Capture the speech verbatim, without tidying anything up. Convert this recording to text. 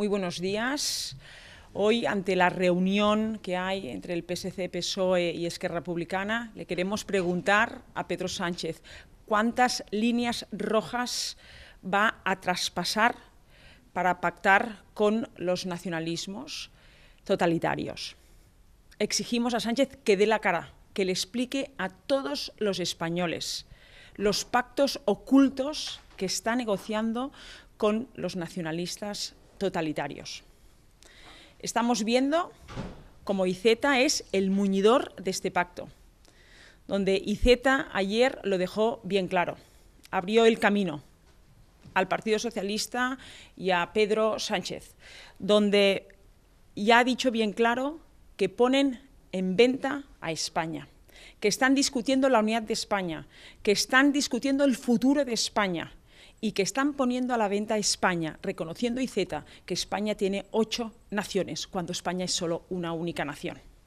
Muy buenos días. Hoy, ante la reunión que hay entre el P S C, P S O E y Esquerra Republicana, le queremos preguntar a Pedro Sánchez cuántas líneas rojas va a traspasar para pactar con los nacionalismos totalitarios. Exigimos a Sánchez que dé la cara, que le explique a todos los españoles los pactos ocultos que está negociando con los nacionalistas totalitarios. Estamos viendo cómo I Z es el muñidor de este pacto, donde I Z ayer lo dejó bien claro, abrió el camino al Partido Socialista y a Pedro Sánchez, donde ya ha dicho bien claro que ponen en venta a España, que están discutiendo la unidad de España, que están discutiendo el futuro de España y que están poniendo a la venta a España, reconociendo I Z que España tiene ocho naciones, cuando España es solo una única nación.